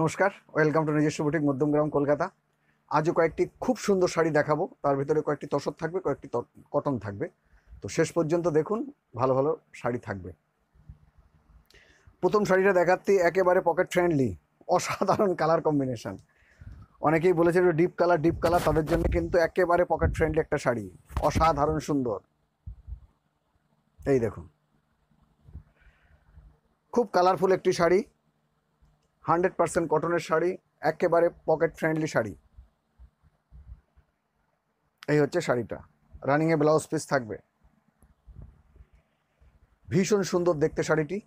নমস্কার, welcome to নিজস্ব boutique, Madhyamgram, Kolkata. আজও কয়েকটি খুব সুন্দর শাড়ি দেখাবো, তার ভিতরে কয়েকটি তসর থাকবে, কয়েকটি কটন থাকবে। তো শেষ পর্যন্ত দেখুন, ভালো ভালো শাড়ি থাকবে। প্রথম শাড়িটা দেখাতে একেবারে পকেট ফ্রেন্ডলি, অসাধারণ কালার কম্বিনেশান। অনেকেই বলেছে ডিপ কালার, তাদের জন্য কিন্তু একেবারে পকেট ফ্রেন্ডলি একটা শাড়ি, অসাধারণ সুন্দর। এই দেখুন, খুব কালারফুল একটি শাড়ি, 100% কটনের শাড়ি, একেবারে পকেট ফ্রেন্ডলি শাড়ি। এই হচ্ছে শাড়িটা, রানিংয়ে ব্লাউজ পিস থাকবে। ভীষণ সুন্দর দেখতে শাড়িটি,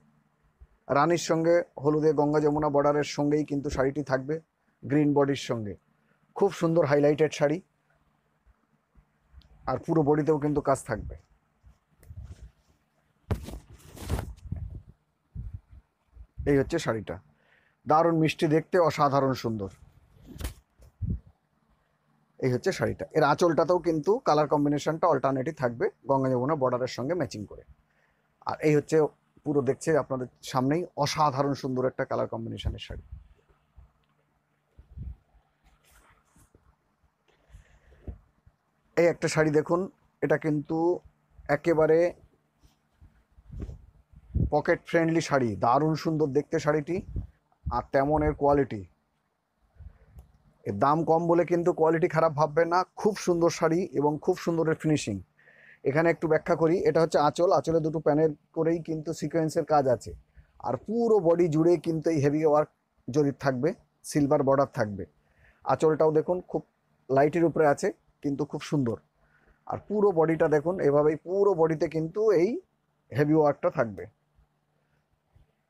রানীর সঙ্গে হলুদে গঙ্গা যমুনা বর্ডারের সঙ্গেই কিন্তু শাড়িটি থাকবে, গ্রিন বডির সঙ্গে। খুব সুন্দর হাইলাইটেড শাড়ি, আর পুরো বডিতেও কিন্তু কাজ থাকবে। এই হচ্ছে শাড়িটা, দারুণ মিষ্টি দেখতে, অসাধারণ সুন্দর। এই হচ্ছে শাড়িটা, এর আঁচলটাতেও কিন্তু কালার কম্বিনেশনটা অল্টারনেটিভ থাকবে, গঙ্গা যমুনা বর্ডারের সঙ্গে ম্যাচিং করে। আর এই হচ্ছে পুরো দেখছে আপনাদের সামনেই, অসাধারণ সুন্দর একটা কালার কম্বিনেশনের শাড়ি। এই একটা শাড়ি দেখুন, এটা কিন্তু একেবারে পকেট ফ্রেন্ডলি শাড়ি, দারুণ সুন্দর দেখতে শাড়িটি, আর তেমন এর কোয়ালিটি। এর দাম কম বলে কিন্তু কোয়ালিটি খারাপ ভাববে না, খুব সুন্দর শাড়ি এবং খুব সুন্দর এর ফিনিশিং। এখানে একটু ব্যাখ্যা করি, এটা হচ্ছে আঁচল, আঁচলে দুটো প্যানেল করেই কিন্তু সিকোয়েন্সের কাজ আছে, আর পুরো বডি জুড়ে কিন্তু এই হেভি ওয়ার্ক জড়িত থাকবে, সিলভার বর্ডার থাকবে। আঁচলটাও দেখুন খুব লাইটের উপরে আছে কিন্তু খুব সুন্দর, আর পুরো বডিটা দেখুন এভাবেই, পুরো বডিতে কিন্তু এই হেভি ওয়ার্কটা থাকবে।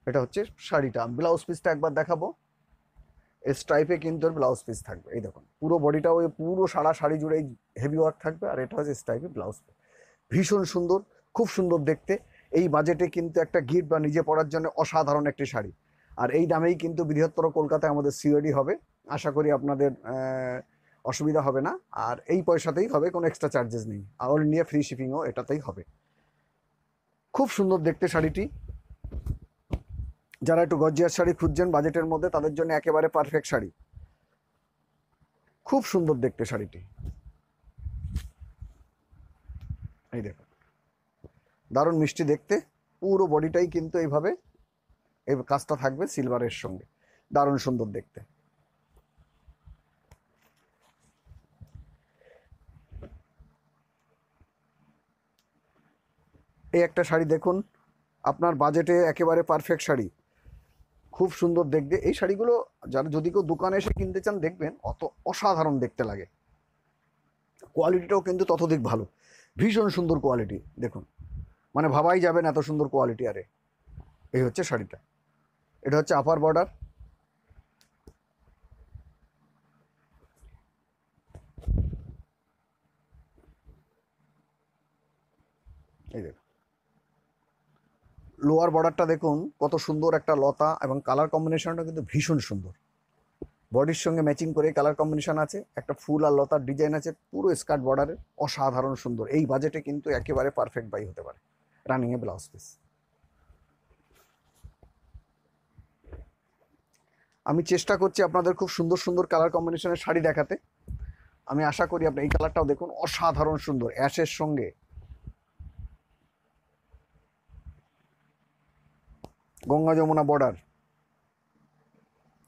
এটা হচ্ছে শাড়িটা, ব্লাউজ পিসটা একবার দেখাবো। এই স্ট্রাইপে কিন্তু ব্লাউজ পিস থাকবে, এই দেখুন পুরো বডিটা, ওই পুরো সারা শাড়ি জুড়ে হেভি ওয়ার্ক থাকবে, আর এটা হচ্ছে স্ট্রাইপে ব্লাউজ পিস। ভীষণ সুন্দর, খুব সুন্দর দেখতে। এই বাজেটে কিন্তু একটা গিফট বা নিজে পরার জন্য অসাধারণ একটি শাড়ি, আর এই দামেই কিন্তু বৃহত্তর কলকাতায় আমাদের সিওডি হবে। আশা করি আপনাদের অসুবিধা হবে না, আর এই পয়সাতেই হবে, কোনো এক্সট্রা চার্জেস নেই, আর অল ইন্ডিয়া ফ্রি শিপিংও এটাতেই হবে। খুব সুন্দর দেখতে শাড়িটি, যারা একটু গর্জিয়াস শাড়ি খুঁজছেন বাজেটের মধ্যে, তাদের জন্য একেবারে পারফেক্ট শাড়ি, খুব সুন্দর দেখতে শাড়িটি। এই দেখুন, দারুণ মিষ্টি দেখতে, পুরো বডিটাই কিন্তু এইভাবে এই কাজটা থাকবে সিলভারের সঙ্গে, দারুণ সুন্দর দেখতে। এই একটা শাড়ি দেখুন, আপনার বাজেটে একেবারে পারফেক্ট শাড়ি, খুব সুন্দর দেখতে। এই শাড়িগুলো যারা, যদি কেউ দোকানে এসে কিনতে চান, দেখবেন অত অসাধারণ দেখতে লাগে, কোয়ালিটিটাও কিন্তু ততদিক ভালো, ভীষণ সুন্দর কোয়ালিটি দেখুন, মানে ভাবাই যাবে না এত সুন্দর কোয়ালিটি। আরে এই হচ্ছে শাড়িটা, এটা হচ্ছে আপার বর্ডার। এই দেখুন লোয়ার বর্ডারটা দেখুন, কত সুন্দর একটা লতা, এবং কালার কম্বিনেশনটা কিন্তু ভীষণ সুন্দর, বডির সঙ্গে ম্যাচিং করে কালার কম্বিনেশন আছে, একটা ফুল আর লতার ডিজাইন আছে, পুরো স্কার্ট বর্ডারের, অসাধারণ সুন্দর। এই বাজেটে কিন্তু একেবারে পারফেক্ট বাই হতে পারে, রানিংয়ে ব্লাউজ পিস। আমি চেষ্টা করছি আপনাদের খুব সুন্দর সুন্দর কালার কম্বিনেশনের শাড়ি দেখাতে। আমি আশা করি আপনি, এই কালারটাও দেখুন অসাধারণ সুন্দর, অ্যাশের সঙ্গে গঙ্গা যমুনা বর্ডার,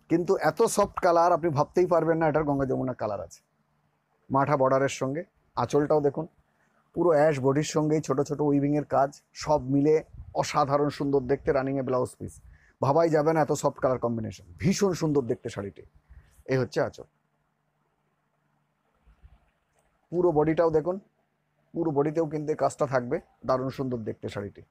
কিন্তু এত সফট কালার আপনি ভাবতেই পারবেন না এটার গঙ্গা যমুনা কালার আছে, মাঠা বর্ডারের সঙ্গে। আঁচলটাও দেখুন পুরো অ্যাশ, বডির সঙ্গেই ছোটো ছোটো উইভিংয়ের কাজ, সব মিলে অসাধারণ সুন্দর দেখতে, রানিংয়ে ব্লাউজ পিস, ভাবাই যাবে না এত সফট কালার কম্বিনেশন, ভীষণ সুন্দর দেখতে শাড়িটি। এই হচ্ছে আঁচল, পুরো বডিটাও দেখুন, পুরো বডিতেও কিন্তু কাজটা থাকবে, দারুণ সুন্দর দেখতে শাড়িটি।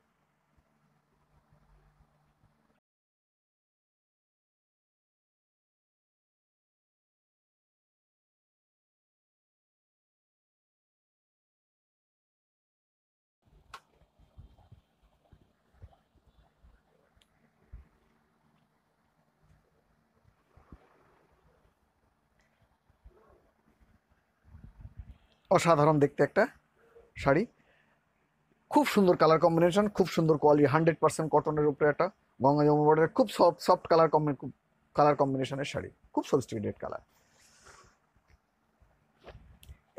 অসাধারণ দেখতে একটা শাড়ি, খুব সুন্দর কালার কম্বিনেশন, খুব সুন্দর কোয়ালিটি, 100% কটনের উপরে একটা, গঙ্গা যমুনা বর্ডারের, খুব সফট কালার কালার কম্বিনেশনের শাড়ি, খুব সফিস্টিকেটেড কালার।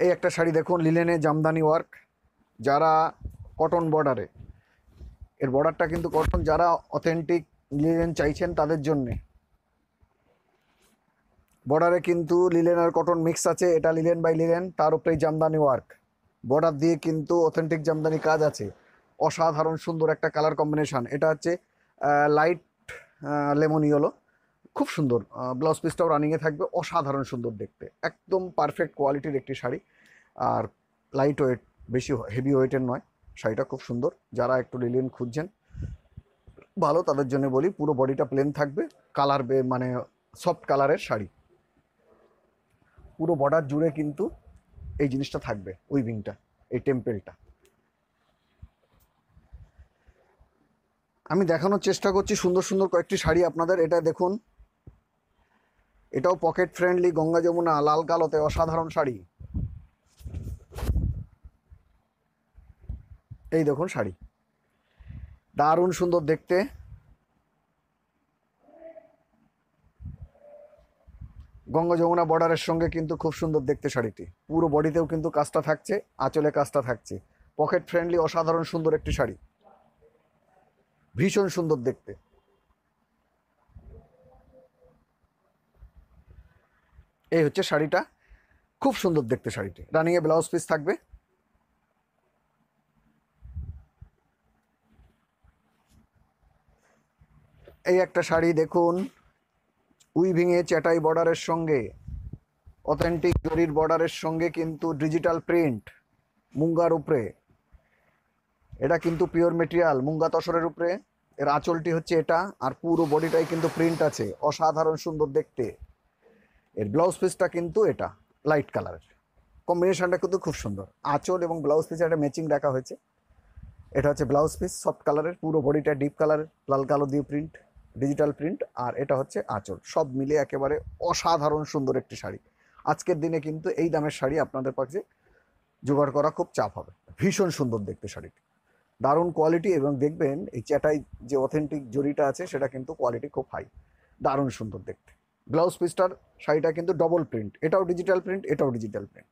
এই একটা শাড়ি দেখুন, লিলেনে জামদানি ওয়ার্ক, যারা কটন বর্ডারে, এর বর্ডারটা কিন্তু কটন, যারা অথেন্টিক লিলেন চাইছেন তাদের জন্যে। বর্ডারে কিন্তু লিলেন আর কটন মিক্স আছে, এটা লিলেন বাই লিলেন, তার উপরে জামদানি ওয়ার্ক, বর্ডার দিয়ে কিন্তু অথেন্টিক জামদানি কাজ আছে। অসাধারণ সুন্দর একটা কালার কম্বিনেশান। এটা হচ্ছে লাইট লেমন ইয়েলো, খুব সুন্দর। ব্লাউজ পিসটাও রানিংয়ে থাকবে, অসাধারণ সুন্দর দেখতে, একদম পারফেক্ট কোয়ালিটির একটি শাড়ি। আর লাইট ওয়েট, বেশি হেভি ওয়েটের নয় শাড়িটা, খুব সুন্দর। যারা একটু লিলেন খুঁজছেন ভালো, তাদের জন্য বলি। পুরো বডিটা প্লেন থাকবে, কালার মানে সফট কালারের শাড়ি, পুরো বর্ডার জুড়ে কিন্তু এই জিনিসটা থাকবে, উইভিংটা, এই টেম্পেলটা। আমি দেখানোর চেষ্টা করছি সুন্দর সুন্দর কয়েকটি শাড়ি আপনাদের। এটা দেখুন, এটাও পকেট ফ্রেন্ডলি, গঙ্গা যমুনা লাল কালোতে, অসাধারণ শাড়ি। এই দেখুন শাড়ি, দারুণ সুন্দর দেখতে। গঙ্গা যমুনা বর্ডারের সঙ্গে কিন্তু খুব সুন্দর দেখতে শাড়িটি, পুরো বডিতেও কিন্তু কাজটা থাকছে, আঁচলে কাজটা থাকছে, পকেট ফ্রেন্ডলি, অসাধারণ সুন্দর একটি শাড়ি, ভীষণ সুন্দর দেখতে। এই হচ্ছে শাড়িটা, খুব সুন্দর দেখতে শাড়িটি। রানিংয়ে ব্লাউজ পিস থাকবে। এই একটা শাড়ি দেখুন, উইভিংয়ে চ্যাটাই বর্ডারের সঙ্গে, অথেন্টিক জরির বর্ডারের সঙ্গে কিন্তু ডিজিটাল প্রিন্ট, মুঙ্গার উপরে। এটা কিন্তু পিওর মেটেরিয়াল, মুঙ্গা তসরের উপরে। এর আঁচলটি হচ্ছে এটা, আর পুরো বডিটাই কিন্তু প্রিন্ট আছে, অসাধারণ সুন্দর দেখতে। এর ব্লাউজ পিসটা কিন্তু এটা লাইট কালারের, কম্বিনেশনটা কিন্তু খুব সুন্দর। আঁচল এবং ব্লাউজ পিস একটা ম্যাচিং রাখা হয়েছে। এটা হচ্ছে ব্লাউজ পিস সফট কালারের, পুরো বডিটা ডিপ কালারের, লাল কালো দিয়ে প্রিন্ট, ডিজিটাল প্রিন্ট, আর এটা হচ্ছে আঁচল। সব মিলে একেবারে অসাধারণ সুন্দর একটি শাড়ি। আজকের দিনে কিন্তু এই দামের শাড়ি আপনাদের কাছে জোগাড় করা খুব চাপ হবে। ভীষণ সুন্দর দেখতে শাড়িটি, দারুণ কোয়ালিটি, এবং দেখবেন এই চ্যাটাই যে অথেন্টিক জরিটা আছে সেটা কিন্তু কোয়ালিটি খুব হাই, দারুণ সুন্দর দেখতে। ব্লাউজ পিসটার শাড়িটা কিন্তু ডবল প্রিন্ট, এটাও ডিজিটাল প্রিন্ট, এটাও ডিজিটাল প্রিন্ট।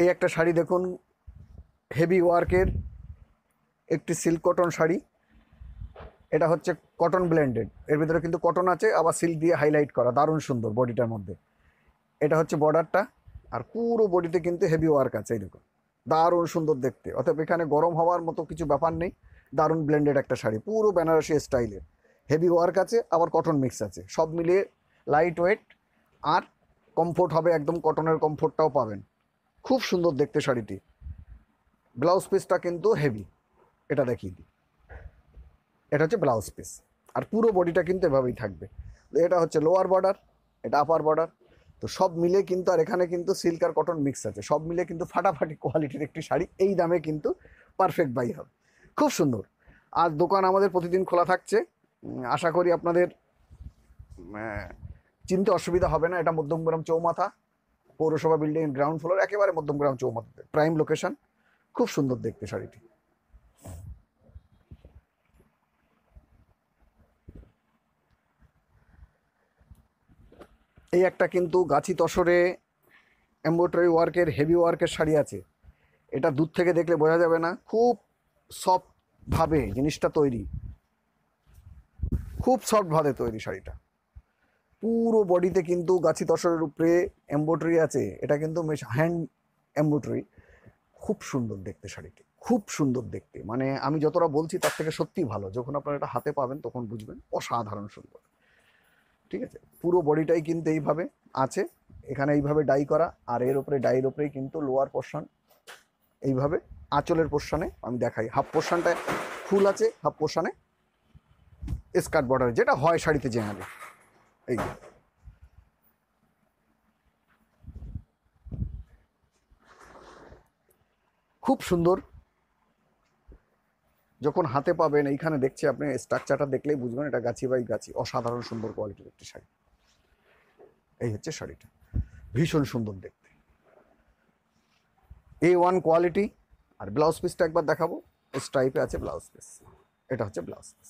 এই একটা শাড়ি দেখুন, হেভি ওয়ার্কের একটি সিল্ক কটন শাড়ি। এটা হচ্ছে কটন ব্লেন্ডেড, এর ভিতরে কিন্তু কটন আছে, আবার সিল্ক দিয়ে হাইলাইট করা, দারুণ সুন্দর বডিটার মধ্যে। এটা হচ্ছে বর্ডারটা, আর পুরো বডিতে কিন্তু হেভি ওয়ার্ক আছে। এই দেখুন, দারুণ সুন্দর দেখতে। অর্থাৎ এখানে গরম হওয়ার মতো কিছু ব্যাপার নেই, দারুণ ব্লেন্ডেড একটা শাড়ি, পুরো বেনারসি স্টাইলের, হেভি ওয়ার্ক আছে, আবার কটন মিক্স আছে। সব মিলিয়ে লাইট ওয়েট আর কমফোর্ট হবে, একদম কটনের কমফোর্টটাও পাবেন। খুব সুন্দর দেখতে শাড়িটি। ব্লাউজ পিসটা কিন্তু হেভি, এটা দেখিয়ে দিই। এটা হচ্ছে ব্লাউজ পিস, আর পুরো বডিটা কিন্তু এভাবেই থাকবে। এটা হচ্ছে লোয়ার বর্ডার, এটা আপার বর্ডার, তো সব মিলে কিন্তু, আর এখানে কিন্তু সিল্ক আর কটন মিক্স আছে, সব মিলে কিন্তু ফাটাফাটি কোয়ালিটির একটি শাড়ি। এই দামে কিন্তু পারফেক্ট বাই হবে, খুব সুন্দর। আর দোকান আমাদের প্রতিদিন খোলা থাকছে, আশা করি আপনাদের চিনতে অসুবিধা হবে না। এটা মধ্যমগ্রাম চৌমাথা পৌরসভা বিল্ডিং গ্রাউন্ড ফ্লোর, একেবারে মধ্যমগ্রাম চৌমাথাতে, প্রাইম লোকেশন। খুব সুন্দর দেখতে শাড়িটি। এই একটা কিন্তু গাছি তসরে এমব্রয়ডারি ওয়ার্কের হেভি ওয়ার্কের শাড়ি আছে। এটা দূর থেকে দেখলে বোঝা যাবে না, খুব সফটভাবে জিনিসটা তৈরি, খুব সফটভাবে তৈরি শাড়িটা। পুরো বডিতে কিন্তু গাছি তসরের উপরে এমব্রয়ডারি আছে, এটা কিন্তু হ্যান্ড এমব্রয়ডারি। খুব সুন্দর দেখতে শাড়িটি, খুব সুন্দর দেখতে, মানে আমি যতটা বলছি তার থেকে সত্যি ভালো। যখন আপনারা এটা হাতে পাবেন তখন বুঝবেন, অসাধারণ সুন্দর। ঠিক আছে, পুরো বডিটাই কিন্তু এইভাবে আছে, এখানে এইভাবে ডাই করা, আর এর ওপরে ডাইয়ের ওপরেই কিন্তু লোয়ার পোর্শন এইভাবে। আঁচলের পোর্শনে আমি দেখাই, হাফ পোর্শনটা ফুল আছে, হাফ পোর্শনে স্কার্ট বর্ডার, যেটা হয় শাড়িতে জেনারেলি। এই খুব সুন্দর, যখন হাতে পাবেন। এইখানে দেখছি, আপনি স্ট্রাকচারটা দেখলেই বুঝবেন এটা গাছি বাই গাছি, অসাধারণ সুন্দর কোয়ালিটির একটি শাড়ি। এই হচ্ছে শাড়িটা, ভীষণ সুন্দর দেখতে, A1 কোয়ালিটি, আর ব্লাউজ পিসটা একবার দেখাবো, স্ট্রাইপে আছে ব্লাউজ পিস, এটা হচ্ছে ব্লাউজ পিস,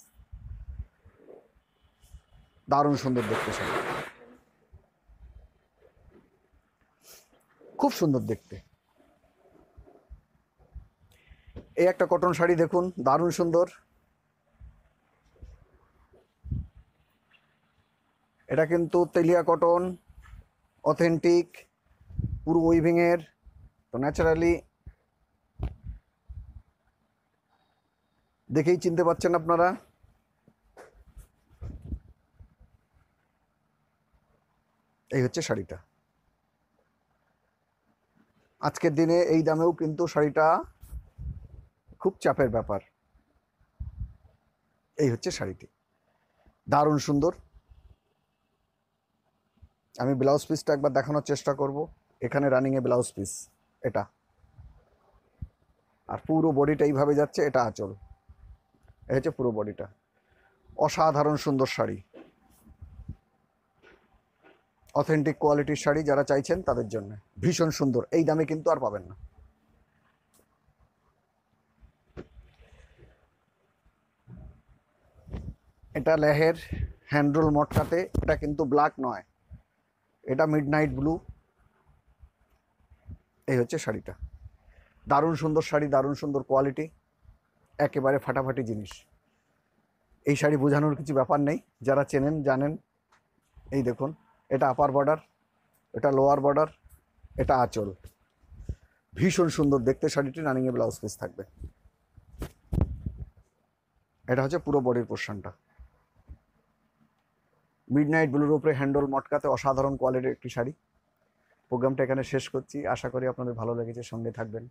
দারুণ সুন্দর দেখতে, খুব সুন্দর দেখতে। এই একটা কটন শাড়ি দেখুন, দারুণ সুন্দর, এটা কিন্তু তেলিয়া কটন, অথেন্টিক, পুরো উইভিংয়ের, তো ন্যাচারালি দেখেই চিনতে পারছেন আপনারা। এই হচ্ছে শাড়িটা, আজকের দিনে এই দামেও কিন্তু শাড়িটা খুব চাপের ব্যাপার। এই হচ্ছে শাড়িটি, দারুণ সুন্দর। আমি ব্লাউজ পিসটা একবার দেখানোর চেষ্টা করব, এখানে রানিংয়ে ব্লাউজ পিস এটা, আর পুরো বডিটা এইভাবে যাচ্ছে, এটা আঁচল, এই হচ্ছে পুরো বডিটা। অসাধারণ সুন্দর শাড়ি, অথেন্টিক কোয়ালিটির শাড়ি, যারা চাইছেন তাদের জন্য ভীষণ সুন্দর, এই দামে কিন্তু আর পাবেন না। এটা লেহের হ্যান্ডরোল মটকাতে, এটা কিন্তু ব্ল্যাক নয়, এটা মিডনাইট ব্লু। এই হচ্ছে শাড়িটা, দারুণ সুন্দর শাড়ি, দারুণ সুন্দর কোয়ালিটি, একেবারে ফাটাফাটি জিনিস। এই শাড়ি বোঝানোর কিছু ব্যাপার নেই, যারা চেনেন জানেন। এই দেখুন, এটা আপার বর্ডার, এটা লোয়ার বর্ডার, এটা আঁচল, ভীষণ সুন্দর দেখতে শাড়িটি। রানিংয়ে ব্লাউজ পিস থাকবে, এটা হচ্ছে পুরো বডির পোর্শনটা, মিডনাইট ব্লুর উপরে হ্যান্ডল মটকাতে, অসাধারণ কোয়ালিটির একটি শাড়ি। প্রোগ্রামটা এখানে শেষ করছি, আশা করি আপনাদের ভালো লেগেছে, সঙ্গে থাকবেন।